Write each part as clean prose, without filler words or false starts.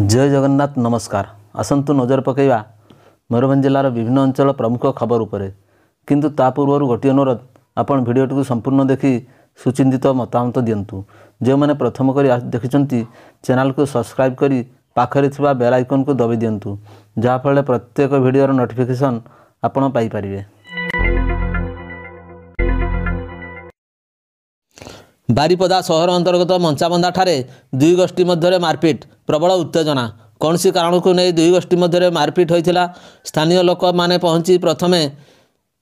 जय जगन्नाथ नमस्कार। आसतु नजर पकड़ा मयूरभंज जिलार विभिन्न अंचल प्रमुख खबर उपर, किंतु ता पूर्व गोटे अनुरोध, आपण भिडटी को संपूर्ण देखि सुचिंतित मतामत दिंतु। जो मैंने प्रथम कर देखिं चैनल को सब्सक्राइब करी पाखरे थिबा बेल आइकन को दबाई दिंतु, जहाँफल प्रत्येक भिडर नोटिफिकेसन आपण पाइपारे। बारिपदा सहर अंतर्गत मंचाबंधा ठारे दुई गोष्ठी मध्य मारपीट, प्रबल उत्तेजना। कौन सी कारण को नहीं दुई गोष्ठी मध्य मारपीट होता। स्थानीय लोक माने पहुंची प्रथमे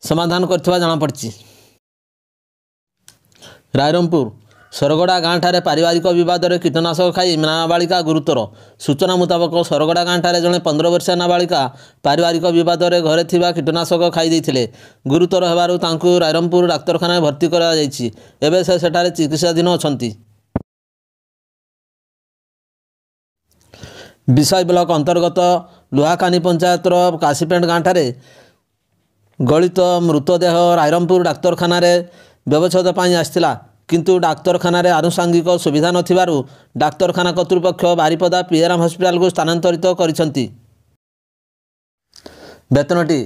समाधान करथिबा जाना पड़छि। रायरंगपुर सरगड़ा गाँव ठारे पारिवारिक बद में कीटनाशक खाई नाबालिका गुरुतर। सूचना मुताबक सरगड़ा गाँव ठारे जड़े 15 वर्षीय नाबालिका पारिवारिक बद में घरे थिबा कीटनाशक खाई गुरुतर होबारु तांकु रायरंगपुर डाक्तखाना भर्ती करा जायछि। एबे से सेठारे चिकित्साधीन अछंती। विसाई ब्लॉक अंतर्गत लुहाकानी पंचायतर काशीपेंट गाँव ठारे गलित मृतदेह रायरंगपुर डाक्तखाना व्यवच्छेद पाई आसला, किंतु डाक्तखाना आनुषांगिक सुविधा नथिबारु डाक्तखाना कर्तृपक्ष बारिपदा पीएराम हॉस्पिटल को स्थानांतरित करिसंती। बेतनोटी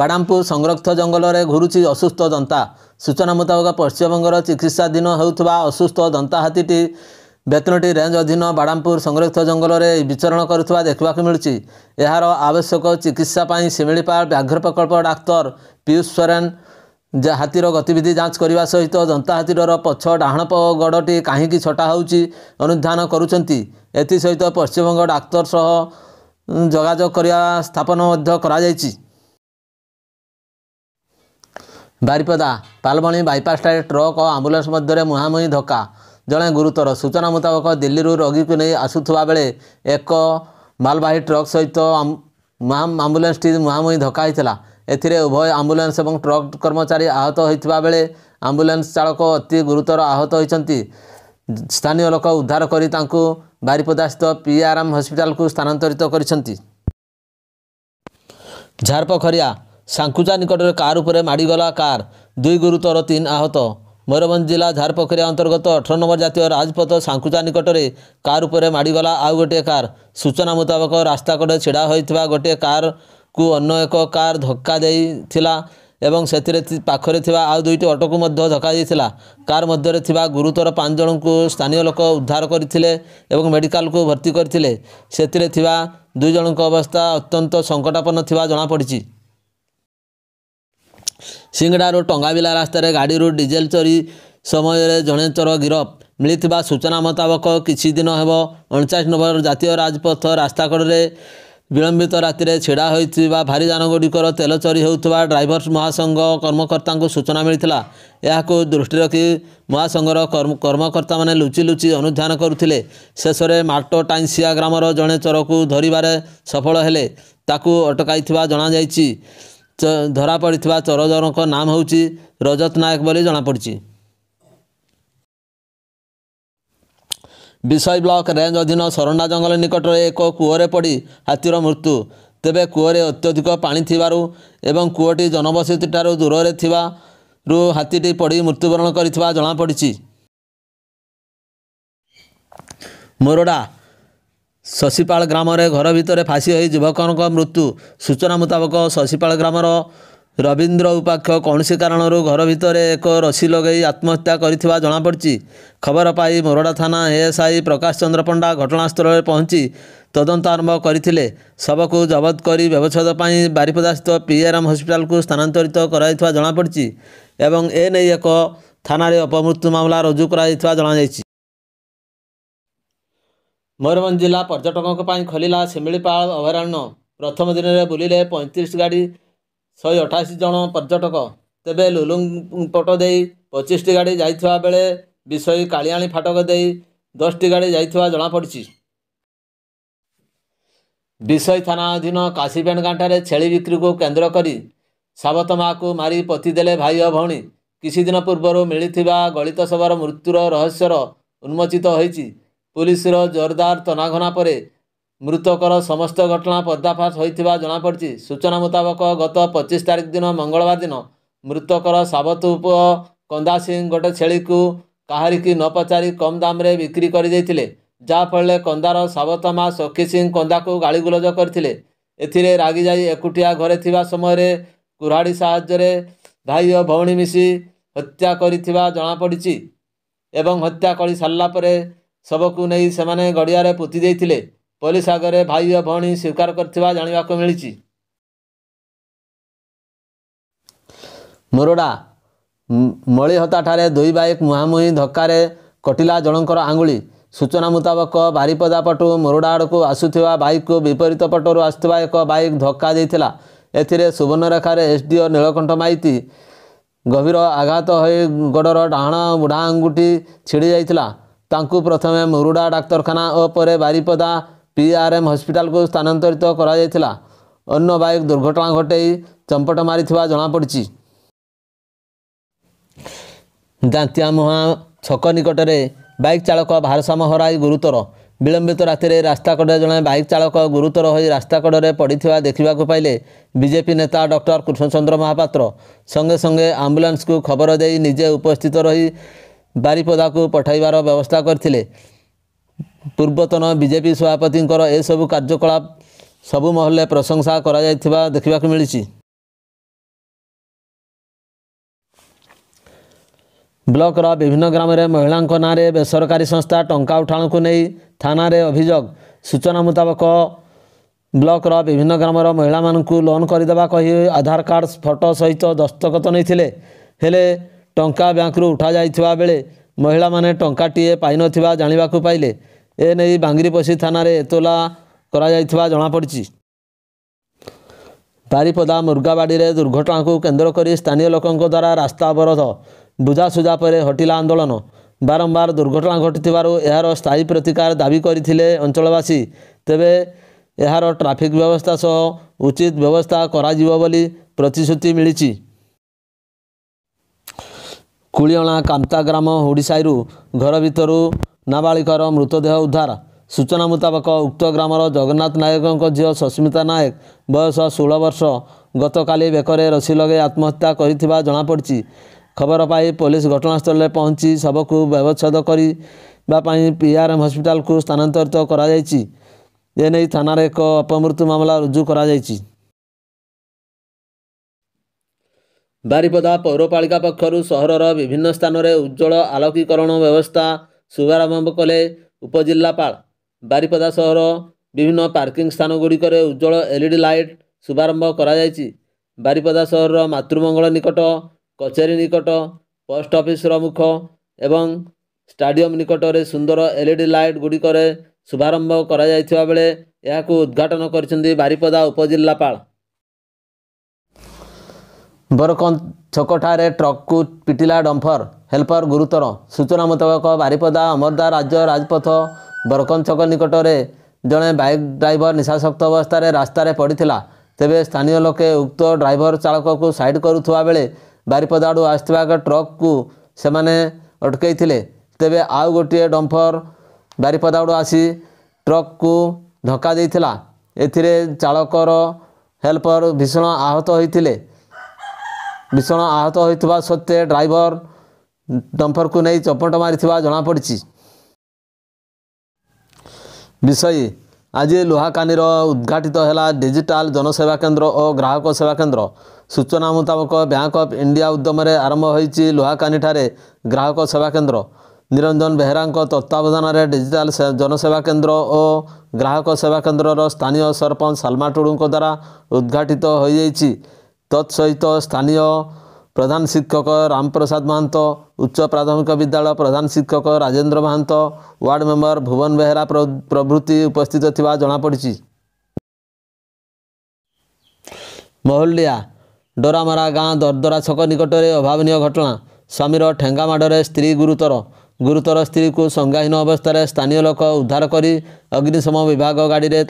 बाडामपुर संरक्षित जंगल में घुरुची असुस्थ दंता। सूचना मुताबक पश्चिमबंगर चिकित्साधीन होता असुस्थ दंता हाथीटी बेतनोटी रेंज अधीन बाडामपुर संरक्षित जंगल में विचरण करुवा देखा मिलूँ। यार आवश्यक चिकित्सापी सिमिलीपाड़ व्याघ्र प्रकल्प डाक्तर पीयूष सोरेन हाथीर गतिविधि जांच करने सहित दंता हाथीर पक्ष डाहण गड़टी कहीं छटा होनुधान करुँच। एसत पश्चिमबंग डाक्तर सह जोगाजोग करिया स्थापन करा जायछि। बारिपदा पालबणी बाईपास ठारे ट्रक और आम्बुलांस मध्य मुहांमुही धक्का, जड़े गुरुतर। सूचना मुताबक दिल्ली रोगी को नहीं आसुवा बेले एक मालवाही ट्रक सहित आम्बुलांस टी मुहांमुही धक्का होता। एथिरे उभय आम्बुलांस और ट्रक कर्मचारी आहत होता बेले आम्बुलांस चालक अति गुरुतर आहत होती। स्थानीय लोक उद्धार करी तांकु बारिपदास्थ पीआरएम हॉस्पिटल को स्थानांतरित करिसंती। झारपोखरिया सांकुचा निकट कार उपरे माड़ीगला कार, 2 गुरुतर 3 आहत। मयूरभंज जिला झारपोखरिया अंतर्गत 18 नंबर जातीय राजपथ सांकुचा निकट में कार उपरे माड़ीगला आउ गोटे कार। सूचना मुताबक रास्ता कड़े छिड़ा होता गोटे कार को अन्य एक कार धक्का एवं से पाखरे आउ 2टी अटो को धक्का देता। कार मध्य गुरुतर 5 जन को स्थानीय लोक उद्धार करते एवं मेडिकल को भर्ती करते। से 2 जन अवस्था अत्यंत संकटापन्न थी जनापड़ी। सिंगड़ारू टंगाविला रास्तार गाड़ी डीजेल चोरी समय जड़े चोर गिरफ। मिलता सूचना मुताबक किसी दिन हो 49 नंबर जातीय राजपथ रास्ताकड़े विलंबित राति में छेड़ा होता भारी जानगुड़िकर तेल चोरी होता ड्राइवर्स महासंघ कर्मकर्ता को सूचना मिलता। यह दृष्टि रखी महासंघर कर्मकर्ता मैंने लुचि लुचि अनुधान करुले। शेष में माटो टाइनसिया ग्रामर जड़े चोर को धरवे सफल हेले, ताकू अटकाई जणाई। धरा पड़ा चोर जनक नाम हूँ रजत नायक बोली जनापड़ी। विषय ब्लॉक रेंज अधीन सरंडा जंगल निकट में एक कूअरे पड़ी हाथीर मृत्यु। तेबे कूअरे अत्यधिक पानी थिबारु एवं कूअटी जनबसति ठारू दूर रे थिबारु हाथीटी पड़ी मृत्युवरण करिथिबा जनापड़िछि। मोरडा शशिपाल ग्राम घर भितर फासी होई युवकनक मृत्यु। सूचना मुताबक शशिपाल ग्रामर रवींद्र उपाख्य कौन से कारण घर भितर एक रसी लगे आत्महत्या करिथिबा जनापड़िछि। खबर पाई मोरडा थाना एएसआई प्रकाश चंद्र पंडा घटनास्थल में पहुंची तदंत आरंभ करथिले। शव को जबत करी व्यवच्छेद पाई बारिपदास्थ पीएरएम हॉस्पिटल को स्थानांतरित कराइथिबा जनापड़िछि एवं एने एक थाना रे अपमृत्यु मामला रुजु कराइथिबा जनाଯାଇଛି। मयूरभंज जिला पर्यटकों पर खोलिला सिमिलीपाल अभयारण्य। प्रथम दिन में बुलिले 35 गाड़ी 188 जन पर्यटक। तेबे लुलुंग पट दे 25टी गाड़ी जाइथवा बेले विषय कालियाणी फाटक दे 10टी गाड़ी जाइथवा जना पड़छि। विषय थाना अधीन काशीपेंट गाँठारे छेली बिक्री को केंद्र करी सावत माँ को मारी पतिदेले भाई और भौणी। किसी दिन पूर्व मिलता गलित शवर मृत्युर रहस्यर उन्मोचित होइछि। पुलिसर जोरदार तनाघना पर मृतकर समस्त घटना पर्दाफाश होता जनापड़ी। सूचना मुताबक गत 25 तारीख दिन मंगलवार दिन मृतकर साबतूप कंदा सिंह गोटे छेली को काहारिकी न पचारि कम दाम रे बिक्री कर जाफल कंदार सावतमा सखी सिंह कंदा को गाड़गुलज करते रागी जा एकुटिया घरे थिबा समय कुराड़ी साहाय्य भाई और भौणी मिसी हत्या करिथिबा जणा पड़िछि एवं हत्या करि सल्ला परे सबकु नै सेमाने गड़ियारे पुति दैथिले। पुलिस आगे भाई और भौणी स्वीकार करथिबा जानिबा को मिलिछि। मोरडा मलिहताठारे दुई बाइक मुहांमुही धक्कारे कटिला जणकर आंगुली। सूचना मुताबक बारिपदा पटु मोरडा आड़कू आसुथिबा बाइक को विपरीत पटरु आसुथिबा एक बाइक धक्का दैथिला। एथिरे सुवर्णरेखार एसडीओ नीलकंठ माइती गभीर आघात हो गोड़र डाहाण बुढ़ा अंगुठी छिड़ी जाइथिला। तांकु प्रथमे मुरुडा डाक्तरखाना और परे बारिपदा पीआरएम हॉस्पिटल को स्थानांतरित करा जाइथिला। अन्य बाइक दुर्घटना घटाई चंपट मारिथिबा जणा पड़िछि। दांतियामुहा छक निकटरे बाइक चालक भारसाम्य हराई गुरुतर। विलंबित राति रास्ता कड़े जड़े बाइक चालक गुरुतर हो रास्ता कड़े पड़ा देखा पाइले। बीजेपी नेता डॉक्टर कृष्णचंद्र महापात्र संगे संगे आम्बुलांस को खबर दे निजे उपस्थित रही बारिपदा को पठाइबार व्यवस्था करथिले। पूर्वतन बीजेपी सभापति एसबू कार्यकलाप सबु महल प्रशंसा करा जायथिबा देखा मिली। ब्लॉक रा विभिन्न ग्राम रे महिला नाँ रे बेसरकारी संस्था टंका उठाण को नहीं थाना रे अभियोग। सूचना मुताबक ब्लॉक रा विभिन्न ग्राम रा महिला मानकु लोन करदेबा कही आधार कार्ड फोटो सहित दस्तखत नैथिले। हेले टंका बैंक रु उठा जाइथिबा बेले महिला माने टंकाटीए पाइ नथिबा जानिबा को पाइले। ए नै बांग्रिपोसी थाना रे एतोला करा जाइथिबा जणा पड़िछि। बारिपदा मुर्गाबाड़ी रे दुर्घटना को केंद्र करी स्थानीय लोकंक द्वारा रास्ता अवरोध बुझासुझा पर हटिला आंदोलन। बारंबार दुर्घटना घटिथिबारु एहार स्थायी प्रतिकार दाबी करथिले अंचलवासी। तेबे एहार ट्राफिक व्यवस्था सह उचित व्यवस्था कराजिवो बोली प्रतिश्रुति मिलिछि। कुलियणा कामता ग्राम हुडीसाईरु घर भितरु नाबालिकर मृतदेह उद्धार। सूचना मुताबक उक्त ग्रामर जगन्नाथ नायकों झील सस्मिता नायक बयस 16 वर्ष गतकाली बेकरे रसी लगे आत्महत्या करिथिबा जणा पड़िछि। खबर पाई पुलिस घटनास्थल में पहुंची सबको व्यवच्छेद करबा पई पीआरएम हॉस्पिटल को स्थानांतरित करा जायछि। एने थाना रे एक अपमृत्यु मामला रुजू करा जायछि। बारिपदा पौरपालिका पक्षरु शहरर विभिन्न स्थान रे उज्जवल आलोकीकरण व्यवस्था शुभारंभ कले उपजिल्लापाल। बारिपदा शहर विभिन्न पार्किंग स्थान गुड़िक उज्जवल एलईडी लाइट शुभारंभ करा जायछि। बारिपदा शहर मातृमंगल निकट कचेरी निकट पोस्ट ऑफिस मुख एवं स्टाडियम निकट रे सुंदर एलईडी लाइट गुड़िक शुभारंभ करा जायथिबा बेले याकु उद्घाटन करछिन्दी बारिपदा उपजिल्लापाल। बरकंद छकठारे ट्रक को पिटिला डंफर हेल्पर गुरुतर। सूचना मुताबक बारिपदा अमरदा राज्य राजपथ बरकंद छक निकट में जड़े बाइक ड्राइवर निशाशक्त अवस्था रास्त पड़ा। तेबे स्थानीय लोके उक्त ड्राइवर चालक को साइड करुवा बेले बारिपदा आड़ू आसवा एक ट्रक को सेमाने अटकई थे। तेबे आउ गोटे डंफर बारिपदा आड़ू आसी ट्रक को धक्का देइथिला। एथिरे चालकर हेल्पर भीषण आहत होइतिबा सत्ते ड्राइवर डंफर को नहीं चपट मारिथिबा जणा पड़िछि। विषय आज लुहाकानी उद्घाटित है डिजिटाल जनसेवा केन्द्र और ग्राहक सेवा केन्द्र। सूचना मुताबक बैंक ऑफ इंडिया उद्यम आरंभ होती लुहाकानी ग्राहक सेवा केन्द्र। निरंजन बेहरा तत्वावधान में डिजिटाल जनसेवा केन्द्र और ग्राहक सेवा केन्द्र स्थानीय सरपंच सालमा टुडू द्वारा उद्घाटित हो जाएगी। तत्सहित स्थानीय प्रधान शिक्षक रामप्रसाद महंत, उच्च प्राथमिक विद्यालय प्रधान शिक्षक राजेन्द्र महंत, वार्ड मेंबर भुवन बेहरा प्रभृति उपस्थित थिबा जणा पड़िछि। महोलिया डोरामरा गाँ दरदरा छक निकट में अभावनीय घटना। स्वामीर ठेंगामाड़े स्त्री गुरुतर स्त्री को संज्ञाहीन अवस्था स्थानीय लोक उद्धार करी अग्निशम विभाग गाड़ी में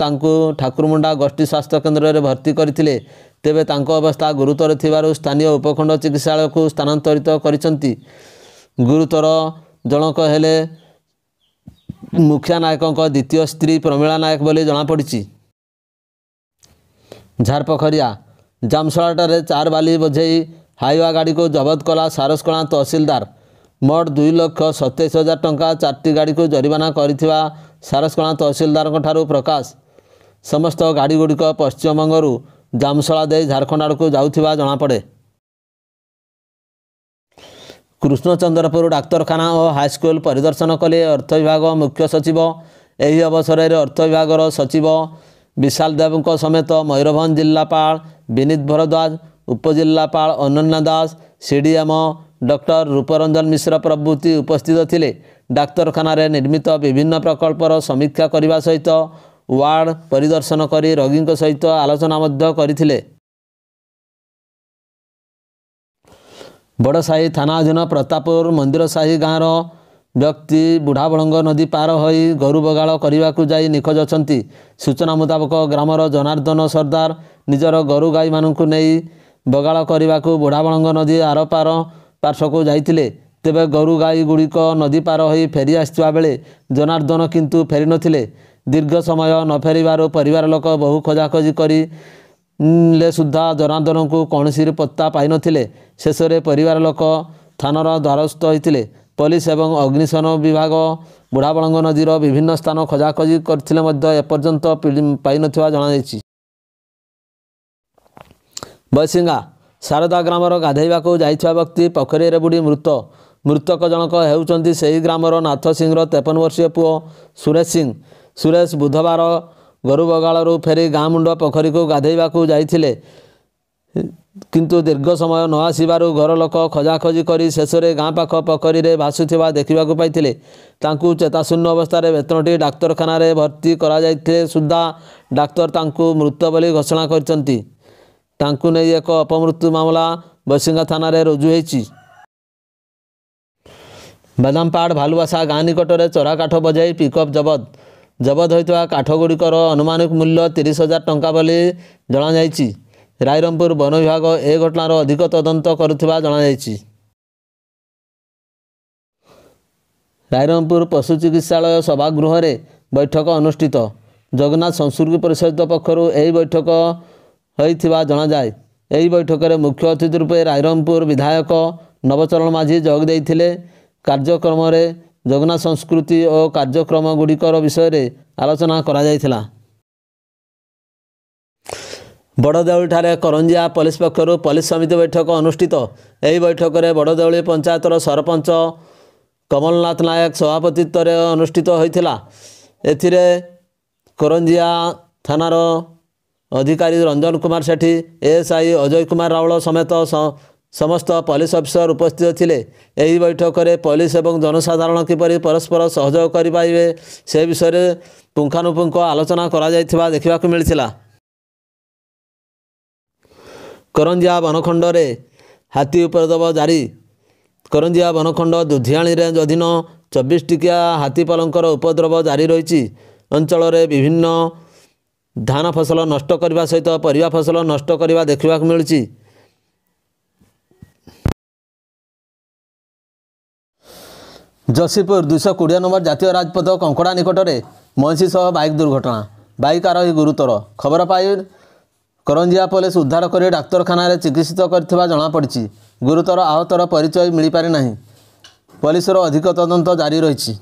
ठाकुरमुंडा गोष्ठी स्वास्थ्य केन्द्र में भर्ती करथिले। तेबे तांको अवस्था गुरुतर थिबारु स्थानीय उपखंड चिकित्सालय को स्थानांतरित करिसंती। गुरुतर जनक हेले मुखिया नायक द्वितीय स्त्री प्रमिला नायक बोली जना पड़िछि। झारपोखरिया जामसलाटारे 4 बाली बोझेई हाइवा गाड़ी को जबत कला सारसकला तहसीलदार। मोट 2,27,000 टंका चार्टी गाड़ी को जरिमाना करिथिबा सारसकणा तहसीलदार ठारू प्रकाश। समस्त गाड़ी गुड़िक पश्चिम बंगरू जामसला दे झारखंड आड़ को जाउथिबा जाना पड़े। कृष्णचंद्रपुर डाक्तखाना और हाईस्कूल परिदर्शन कले अर्थ विभाग मुख्य सचिव। यही अवसर में अर्थ विभाग सचिव विशाल देव समेत मयूरभंज जिलापाल विनीत भरद्वाज, उपजिलापाल अनन्या दास, सीडीएम डॉक्टर रूपरंजन मिश्र प्रभृति उपस्थित थिले। डाक्तखाना निर्मित विभिन्न प्रकल्पर समीक्षा करने सहित वार्ड परिदर्शन करी रोगी सहित आलोचना करथिले। बड़साही थाना अधीन प्रतापपुर मंदिरसाही गाँवर व्यक्ति बुढ़ाबड़ंग नदी पार होई गरु बगाड़ करने को जाई निखोज अछंती। सूचना मुताबक ग्रामर जनार्दन सरदार निजर गरु गाई मानकु नेई बगाड़ करने को बुढ़ाबड़ंग नदी आर पार पार्श्वक जाइतिले। तेबे गरु गाई गुड़िक नदी पार होई फेरी आसुवा बेले जनार्दन किंतु फेरी नथिले। दीर्घ समय न फेरिबारु परिवार लोक बहु खोजाखोजी करी ले सुद्धा जनार्दन को कौनसी पत्ता पाई नथिले। शेष रे परिवार लोक थानार द्वारस्थ होइतिले। पुलिस एवं अग्निशमन विभाग बुढ़ाबड़ंग नदीर विभिन्न स्थान खोजाखोजी करथिले मध्य एपर्यंत पाई नथिबा जाना दैछि। बैसिंगा शारदा ग्रामर गाधैवाकू जाइथिबा व्यक्ति पोखरी रे बुडी मृत। मृतक जनक हेउचंती सेही ग्रामर नाथ सिंहर 53 वर्षीय पुओ सुरेश सिंह। सुरेश बुधवार गरु बगाड़ू फेरी गाँ मुंड पोखरी को गाधैवाकू जाइथिले किंतु दीर्घ समय न आसबारू घर लोक खोजाखोजी कर शेष में गाँ पाख पोखरी में भासुवा देखा पाई। चेताशून्य अवस्था बेतनोटी डाक्तखाना भर्ती कर सुधा डाक्तर तांकू मृत बोली घोषणा करचंती। तांकू नहीं एक अपमृत्यु मामला बसिंगा थाना रुजु होईची। बादामपाड़ भालुआसा गाँ निकटर चरा काठ बजाई पिकअप जबत। जबत होता काठ गुड़िकर अनुमानिक मूल्य 30,000 टंका बोली जना जायछि। रायरंगपुर वन विभाग ए घटनार अधिक तदंत करुवा जना जायछि। रायरंगपुर पशु चिकित्सालय सभागृह रे बैठक अनुष्ठित। जगन्नाथ संस्कृति परिषद पक्षरु एही बैठक होइथिबा जना जाय। एही बैठक रे मुख्य अतिथि रूपे रायरंगपुर विधायक नवचरण माझी जोग देइथिले। कार्यक्रम रे जगन्नाथ संस्कृति और कार्यक्रम गुड़िकर विषय रे आलोचना करा जायथिला। बड़देउली करंजिया पुलिस पक्षर पुलिस समिति बैठक अनुष्ठित। यही बैठक में बड़देउली पंचायतर सरपंच कमलनाथ नायक सभापतित्व अनुष्ठित होता। एथिरे करंजिया थानार अधिकारी रंजन कुमार सेठी, एएसआई अजय कुमार रावल समेत समस्त पुलिस अफिसर उपस्थित थिले। यही बैठक में पुलिस एवं जनसाधारण किपरि परस्पर सहयोग करिपारिबे से विषय में पुंखानुपुंख आलोचना करा जायथिबा देखा मिलथिला। करंजिया वनखंड रे हाथी उपद्रव जारी। करंजिया वनखंड दुधियाणी रेंज अधीन 24 टिकिया हाथीपालंकर उपद्रव जारी रही। अंचल रे विभिन्न धान फसल नष्ट करबा सहित परिवा फसल नष्ट करबा देखा मिलुछि। जसीपुर 220 नंबर जातीय राजपथ कंकड़ा निकट रे मईंसी सह बाइक दुर्घटना। बाइक आरोही गुरुतर। खबर पाई करंजिया पुलिस उद्धार कर डाक्तखाना चिकित्सित करथिबा जना पड़छि। गुरुतर आहतर परिचय मिल पारि नाही। पुलिस अधिक तदंत जारी रही।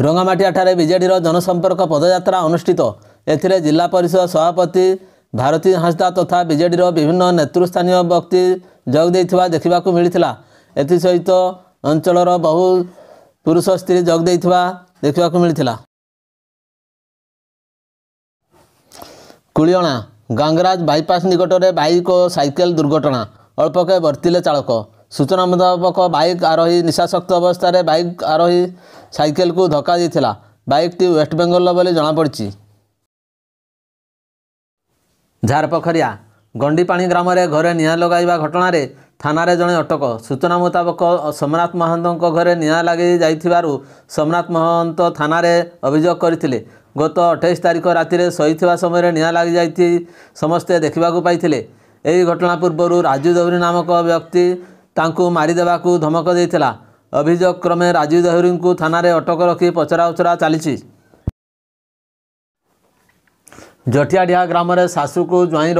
रंगामाटियाठारे बीजेडीर जनसंपर्क पदयात्रा अनुष्ठित। एथिरे जिला परिषद सभापति भारती हांसदा तथा बीजेडीर विभिन्न नेतृस्थानीय व्यक्ति जोग देइथिबा देखिबाकू मिलिथिला। एथि सहित अंचलर बहु पुरुष स्त्री जोग देइथिबा देखिबाकू मिलिथिला। कुलियणा गांगराज बाईपास निकट में बाइक और साइकेल दुर्घटना। अल्पके बर्तिले चालक। सूचना मुताबक बाइक आरोही निशाशक्त अवस्था रे बाइक आरोही साइकेल को धक्का देइथिला। बाइक टी वेस्ट बेंगल बोली जना पड़छि। झारपोखरिया गंडीपाणी ग्राम रे घरे निया लगाइबा घटना रे थाना रे जणे अटक। सूचना मुताबक सोमनाथ महंत घरे निया लगे जाइथिबारु सोमनाथ महंत थाना रे अभियोग करथिले। गत 28 तारिख राति रे सोइथिबा समय रे निया लागि जाइथि समस्ते देखिबाकू पाइथिले। एही घटना पूर्वरु राजू देहुरी नामक व्यक्ति तांकू मारी देबाकू धमक देइथिला। अभियोग क्रमे राजू देहुरी को थाना रे अटक रखी पचरा उचरा चलीछि। जटियाडिया ग्राम रे सासू को ज्वाईर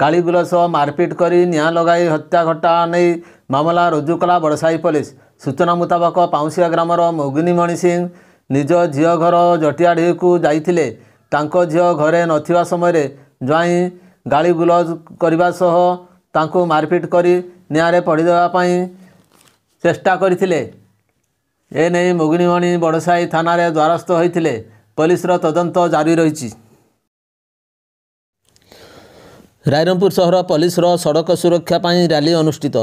गाली गुलस मारपीट कर निआ लगाई हत्या घटना नहीं मामला रुजु कला बड़साही पुलिस। सूचना मुताबक पाउंसिया ग्रामर मौगिनीमणि सिंह निज झील घर जटियाढ़ी को जाते झील घरे नथिबा समय ज्वाई गाली गुलज करने सह मारपीट कर निआरे पड़ीदेवाई चेष्टा करते एने मौगिनीमणि बड़साही थाना द्वारस्थ होते पुलिस तदंत जारी रही। रायरंगपुर सहर पुलिस सड़क सुरक्षा पाई रैली अनुष्ठित।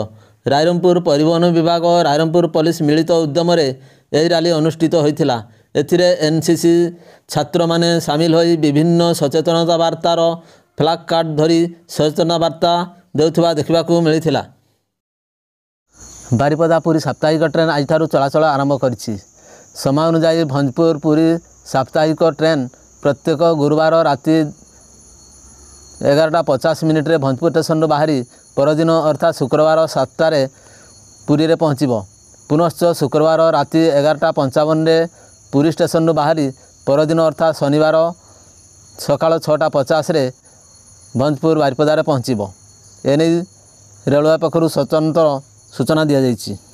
रायरंगपुर परिवहन विभाग रायरंगपुर पुलिस मिलित उद्यम यह रैली अनुष्ठित होता। एनसीसी छात्र माने सामिल हो विभिन्न सचेतनता वार्तार फ्लैग कार्ड धरी सचेतनता वार्ता देउथबा देखा मिलता। बारिपदा पुरी साप्ताहिक ट्रेन आज ठारू चलाचल आरंभ करिछि। समय अनुसार भंजपुर पुरी साप्ताहिक ट्रेन प्रत्येक गुरुवार राति 11:50 भंजपुर स्टेशन बाहरी परदिन अर्थात शुक्रवार 7टार पुरी पहुँचब। पुनश्च शुक्रवार राति 11:55 पुरी स्टेशन बाहरी परदिन अर्थात शनिवार सका 6:50 भंजपुर बारिपदार पहुँचब। एने रेलवे पक्षर स्वतंत्र सूचना दी जाइए।